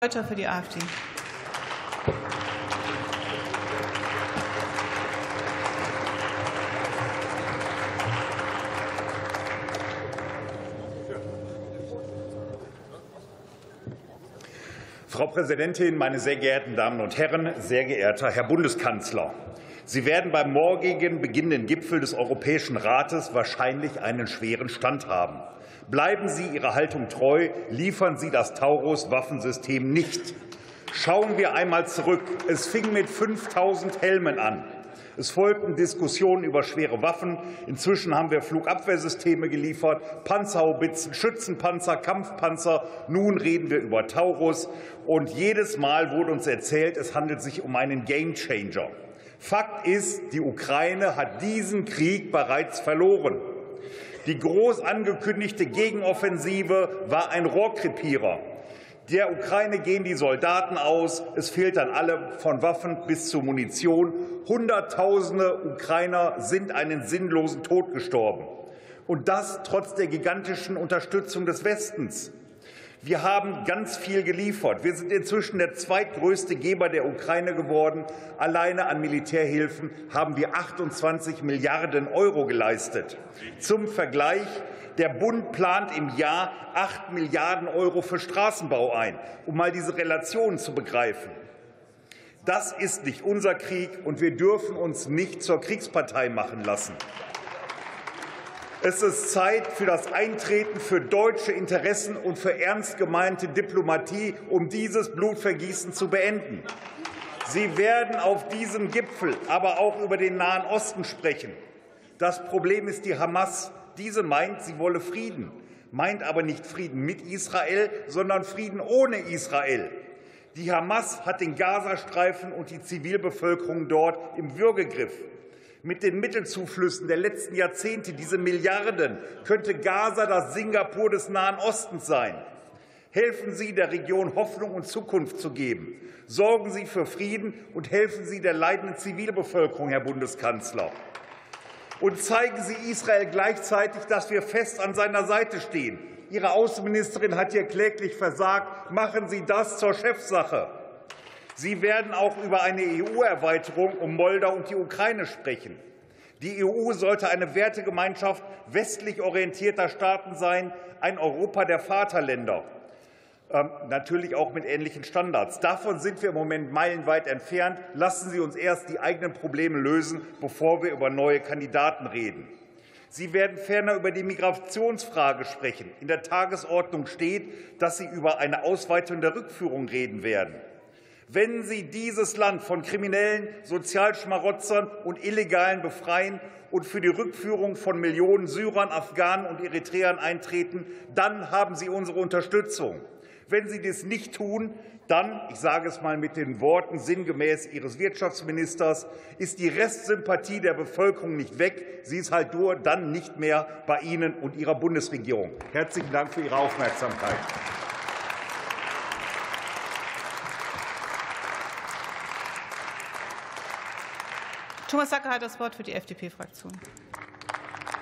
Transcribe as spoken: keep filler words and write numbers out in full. Deutscher für die AfD. Frau Präsidentin, meine sehr geehrten Damen und Herren, sehr geehrter Herr Bundeskanzler! Sie werden beim morgigen beginnenden Gipfel des Europäischen Rates wahrscheinlich einen schweren Stand haben. Bleiben Sie Ihrer Haltung treu, liefern Sie das Taurus-Waffensystem nicht. Schauen wir einmal zurück. Es fing mit fünftausend Helmen an. Es folgten Diskussionen über schwere Waffen. Inzwischen haben wir Flugabwehrsysteme geliefert, Panzerhaubitzen, Schützenpanzer, Kampfpanzer. Nun reden wir über Taurus. Und jedes Mal wurde uns erzählt, es handelt sich um einen Gamechanger. Fakt ist, die Ukraine hat diesen Krieg bereits verloren. Die groß angekündigte Gegenoffensive war ein Rohrkrepierer. Der Ukraine gehen die Soldaten aus, es fehlt an allem, von Waffen bis zu Munition. Hunderttausende Ukrainer sind einen sinnlosen Tod gestorben. Und das trotz der gigantischen Unterstützung des Westens. Wir haben ganz viel geliefert. Wir sind inzwischen der zweitgrößte Geber der Ukraine geworden. Alleine an Militärhilfen haben wir achtundzwanzig Milliarden Euro geleistet. Zum Vergleich, der Bund plant im Jahr acht Milliarden Euro für Straßenbau ein, um mal diese Relationen zu begreifen. Das ist nicht unser Krieg, und wir dürfen uns nicht zur Kriegspartei machen lassen. Es ist Zeit für das Eintreten für deutsche Interessen und für ernst gemeinte Diplomatie, um dieses Blutvergießen zu beenden. Sie werden auf diesem Gipfel aber auch über den Nahen Osten sprechen. Das Problem ist die Hamas. Diese meint, sie wolle Frieden, meint aber nicht Frieden mit Israel, sondern Frieden ohne Israel. Die Hamas hat den Gazastreifen und die Zivilbevölkerung dort im Würgegriff. Mit den Mittelzuflüssen der letzten Jahrzehnte, diese Milliarden, könnte Gaza das Singapur des Nahen Ostens sein. Helfen Sie, der Region Hoffnung und Zukunft zu geben. Sorgen Sie für Frieden und helfen Sie der leidenden Zivilbevölkerung, Herr Bundeskanzler. Und zeigen Sie Israel gleichzeitig, dass wir fest an seiner Seite stehen. Ihre Außenministerin hat hier kläglich versagt. Machen Sie das zur Chefsache. Sie werden auch über eine E U-Erweiterung um Moldau und die Ukraine sprechen. Die E U sollte eine Wertegemeinschaft westlich orientierter Staaten sein, ein Europa der Vaterländer, ähm, natürlich auch mit ähnlichen Standards. Davon sind wir im Moment meilenweit entfernt. Lassen Sie uns erst die eigenen Probleme lösen, bevor wir über neue Kandidaten reden. Sie werden ferner über die Migrationsfrage sprechen. In der Tagesordnung steht, dass Sie über eine Ausweitung der Rückführung reden werden. Wenn Sie dieses Land von Kriminellen, Sozialschmarotzern und Illegalen befreien und für die Rückführung von Millionen Syrern, Afghanen und Eritreern eintreten, dann haben Sie unsere Unterstützung. Wenn Sie dies nicht tun, dann, ich sage es mal mit den Worten sinngemäß Ihres Wirtschaftsministers, ist die Restsympathie der Bevölkerung nicht weg, sie ist halt nur dann nicht mehr bei Ihnen und Ihrer Bundesregierung. Herzlichen Dank für Ihre Aufmerksamkeit. Thomas Sacker hat das Wort für die F D P-Fraktion.